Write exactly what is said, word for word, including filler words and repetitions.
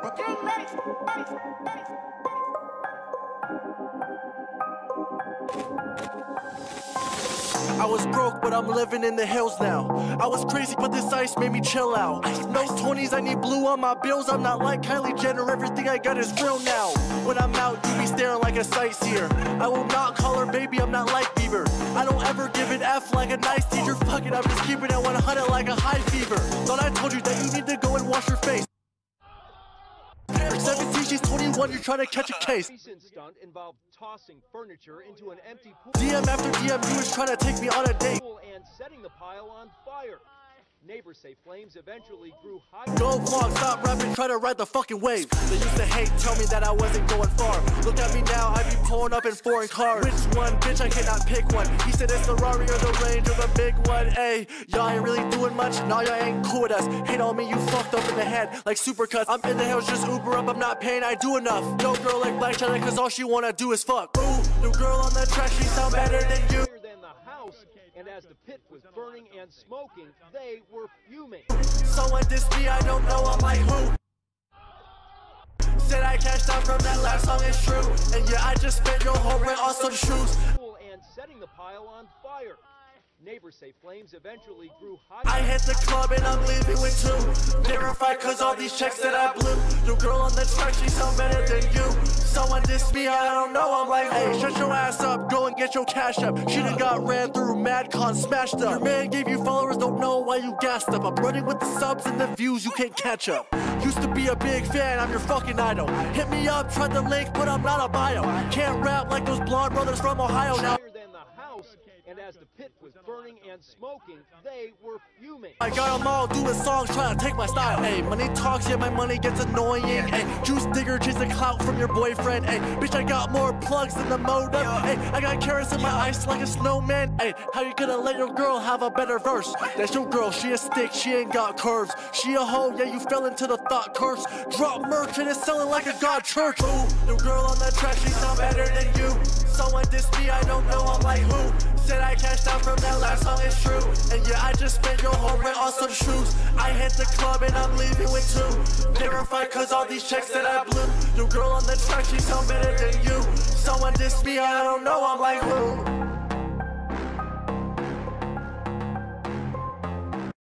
I was broke, but I'm living in the hills now. I was crazy, but this ice made me chill out. No twenties, I need blue on my bills. I'm not like Kylie Jenner, everything I got is real now. When I'm out, you be staring like a sightseer. I will not call her baby, I'm not like Bieber. I don't ever give an F like a nice teacher. Fuck it, I'm just keeping it one hundred like a high fever. Thought I told you that you need to go and wash your face. seventeen, she's twenty-one, you're trying to catch a case. Recent stunt involved tossing furniture into an empty pool. D M after D M, you was trying to take me on a date. And setting the pile on fire. Neighbors say flames eventually grew high. Go vlog, stop rapping, try to ride the fucking wave. They used to hate, tell me that I wasn't going far. Look at me now, I be pulling up in foreign cars. Which one, bitch, I cannot pick one. He said it's the Rari or the Range or the big one. Ayy, y'all ain't really doing much, nah, y'all ain't cool with us. Hate on me, you fucked up in the head, like supercuts. I'm in the hills, just Uber up, I'm not paying, I do enough. No girl like Black China, cause all she wanna do is fuck. Ooh, new girl on the track, she sound better than you. And as the pit was burning and smoking, they were fuming. Someone dissed me, I don't know, I'm like who? Said I cashed out from that last song, it's true. And yeah, I just spent your whole rent on some shoes. And setting the pile on fire. Neighbors say flames eventually grew higher. I hit the club and I'm leaving with two. Verified cause all these checks that I blew. New girl on the track, she sound better than you. Someone dissed me, I don't know, I'm like, hey, shut your ass up, go and get your cash up. She done got ran through, MadCon smashed up. Your man gave you followers, don't know why you gassed up. I'm running with the subs and the views, you can't catch up. Used to be a big fan, I'm your fucking idol. Hit me up, tried the link, but I'm not a bio. Can't rap like those blonde brothers from Ohio now. And as the pit was burning and smoking, they were fuming. I got them all doing songs trying to take my style. Hey, money talks, yeah, my money gets annoying. Hey, juice digger, chase the clout from your boyfriend. Hey, bitch, I got more plugs than the modem. Hey, I got carrots in my ice like a snowman. Hey, how you gonna let your girl have a better verse? That's your girl, she a stick, she ain't got curves. She a hoe, yeah, you fell into the thought curse. Drop merch and it's selling like a God Church. Ooh, new girl on that track, she sound better than you. Someone dissed me, I don't know, I'm like who? Said I cashed out from that last song, it's true. And yeah, I just spent your whole rent on some shoes. I hit the club and I'm leaving with two. Verified cause all these checks that I blew. New girl on the track, she sound better than you. Someone dissed me, I don't know, I'm like who?